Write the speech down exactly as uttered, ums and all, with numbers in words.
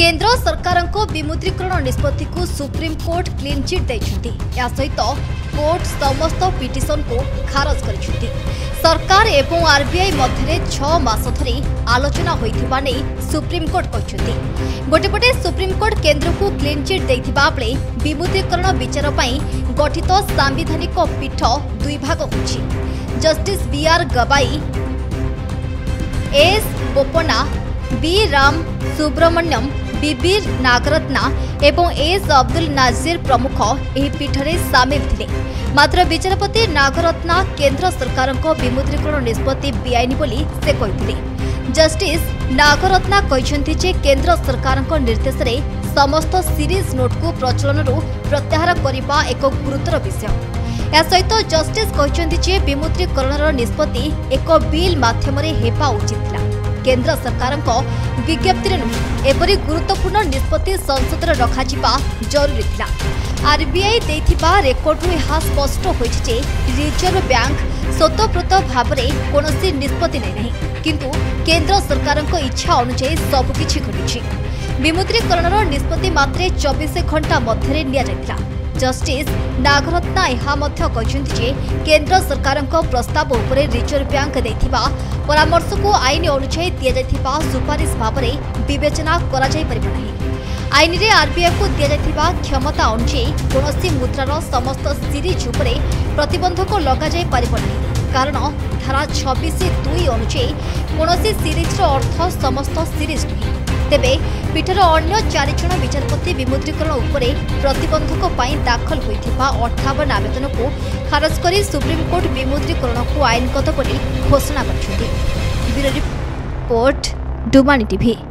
केंद्र सरकार को विमुद्रीकरण निष्पत्ति को सुप्रीम कोर्ट क्लीन चिट देछंती। या सहित कोर्ट समस्त पिटिशन को खारज करिसेंती। सरकार एवं आरबीआई मध्य छह मास धरी आलोचना होइथिबा नै सुप्रीम कोर्ट कहछंती। गोटेपटे सुप्रीम कोर्ट केंद्र को क्लीन चिट देथिबा बेले विमुद्रीकरण विचार पई गठित संवैधानिक पीठ दुई भाग होछि। Justice B R Gavai, S Bopanna, B Ramasubramanian, B B Nagarathna एवं एस अब्दुल नाजिर प्रमुख यह पीठ में सामिल थे। मात्र विचारपति नागरत्ना केंद्र सरकार को विमुद्रीकरण निष्पत्ति बेआईन बोली से कहते। जस्टिस नागरत्ना कहते जे केंद्र सरकार को निर्देश रे समस्त सीरीज नोट को प्रचलन रू प्रत्याहार करने एक गुरुतर विषय। या सहित जस्टिस कहते जे विमुद्रीकरण निष्पत्ति एक बिल माध्यम होगा उचित था। केंद्र सरकार को विज्ञप्ति नुह एपरी गुरुत्वपूर्ण निष्पत्ति संसद में रखा जरूरी था। आरबीआई देथिबा रेकर्ड रू यह स्पष्ट होइछि रिजर्व बैंक स्वतःप्रत भाव में कौन निष्पत्ति नहीं, किंतु केंद्र सरकार को इच्छा अनुसार सबकिछि घटी। विमुद्रीकरण निष्पत्ति मात्र चौबीस घंटा मध्य नि। जस्टिस नागरत्ना यह केंद्र सरकार प्रस्ताव उपरे रिजर्व बैंक देथिबा परामर्श को आईन अनुसार दि जाइथिबा सुपारिश भाव में विवेचना कराई परिबो नाही। आईन रे आरबीआई को दि जाइथिबा क्षमता अनुसार कौनसी मुद्रार समस्त सीरीज उपरे प्रतिबंधक लगाई परिबो नाही, कारण धारा छब्बीस दुई अनुसार कौनसी सीरीज अर्थ समस्त सीरीज नुहे। तेबे पीठर अन्य चारि जण विचारपति विमुद्रीकरण उपरे प्रतिबंधक पाई दाखल होइथिबा अठावन आवेदन को खारज करी सुप्रीम कोर्ट विमुद्रीकरण को आईनगत बोली घोषणा करछथि। ब्यूरो रिपोर्ट डुमानी टीवी।